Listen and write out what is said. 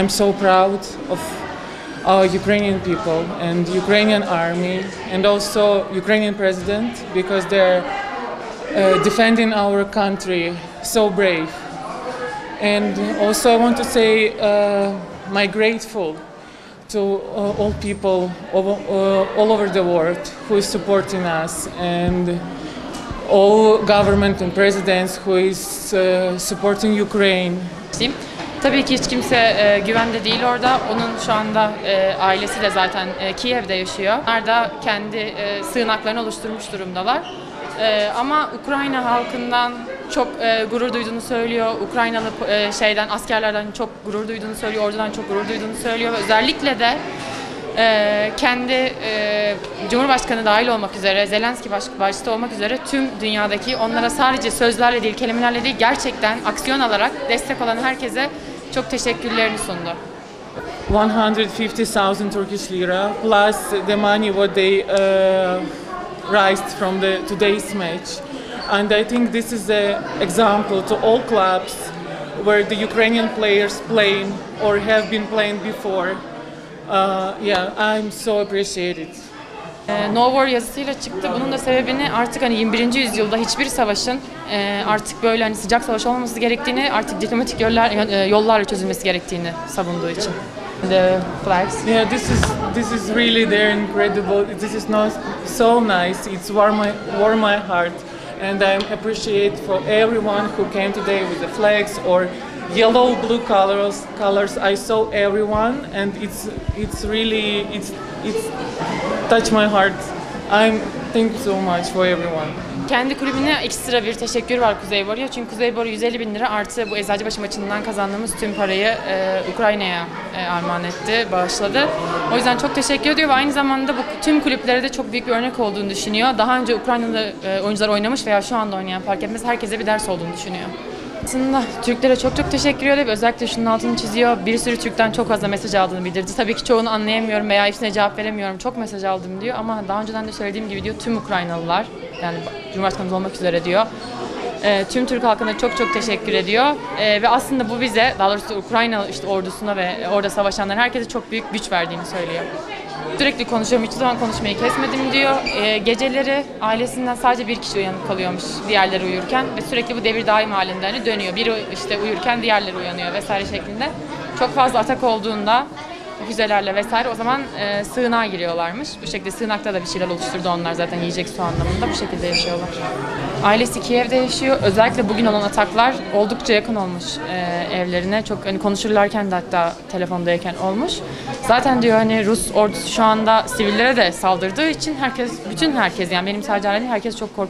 I'm so proud of our Ukrainian people and Ukrainian army and also Ukrainian president because they're defending our country so brave. And also I want to say my grateful to all people all over the world who is supporting us and all government and presidents who is supporting Ukraine. Tabii ki hiç kimse güvende değil orada. Onun şu anda ailesi de zaten Kiev'de yaşıyor. Onlar da kendi sığınaklarını oluşturmuş durumdalar. Ama Ukrayna halkından çok gurur duyduğunu söylüyor. Ukraynalı askerlerden çok gurur duyduğunu söylüyor. Ordudan çok gurur duyduğunu söylüyor. Özellikle de kendi Cumhurbaşkanı dahil olmak üzere, Zelenski başta olmak üzere tüm dünyadaki onlara sadece sözlerle değil, kelimelerle değil gerçekten aksiyon alarak destek olan herkese çok teşekkürlerini sundu. 150,000 Turkish lira plus the money what they raised from the today's match, and I think this is an example to all clubs where the Ukrainian players playing or have been playing before. Yeah, I'm so appreciated. No War yazısıyla çıktı. Bunun da sebebini artık 21. yüzyılda hiçbir savaşın artık böyle sıcak savaş olmaması gerektiğini, artık diplomatik yollarla çözülmesi gerektiğini savunduğu için. The flags. Yeah, this is really they're incredible. This is not so nice. It's warm my heart, and I'm appreciate for everyone who came today with the flags or yellow blue colors. I saw everyone, and it's really touched my heart. Thank you so much for everyone. Kendi kulübüne ekstra bir teşekkür var Kuzeyboru'ya, çünkü Kuzeyboru 150.000 lira artı bu Eczacıbaşı maçından kazandığımız tüm parayı Ukrayna'ya armağan etti, bağışladı. O yüzden çok teşekkür ediyor ve aynı zamanda bu tüm kulüplere de çok büyük bir örnek olduğunu düşünüyor. Daha önce Ukraynalı oyuncular oynamış veya şu anda oynayan fark etmez herkese bir ders olduğunu düşünüyor. Aslında Türklere çok teşekkür ediyor ve özellikle şunun altını çiziyor. Bir sürü Türk'ten çok fazla mesaj aldığını bildirdi. Tabii ki çoğunu anlayamıyorum veya hepsine cevap veremiyorum. Çok mesaj aldım diyor ama daha önceden de söylediğim gibi diyor tüm Ukraynalılar, yani Cumhurbaşkanımız olmak üzere diyor. Tüm Türk halkına çok teşekkür ediyor. Ve aslında bu bize, daha doğrusu Ukrayna ordusuna ve orada savaşanlar herkese çok büyük güç verdiğini söylüyor. Sürekli konuşuyorum, hiçbir zaman konuşmayı kesmedim diyor. Geceleri ailesinden sadece bir kişi uyanık kalıyormuş diğerleri uyurken ve sürekli bu devir daim halinden dönüyor. Biri uyurken diğerleri uyanıyor vesaire şeklinde. Çok fazla atak olduğunda füzelerle vesaire o zaman sığınağa giriyorlarmış. Bu şekilde sığınakta da bir şeyler oluşturdu onlar zaten yiyecek su anlamında bu şekilde yaşıyorlar. Ailesi Kiev'de yaşıyor. Özellikle bugün olan ataklar oldukça yakın olmuş evlerine. Çok konuşurlarken de hatta telefondayken olmuş. Zaten diyor Rus ordusu şu anda sivillere de saldırdığı için herkes, bütün herkes yani benim sadece ailem herkes çok korkuyor.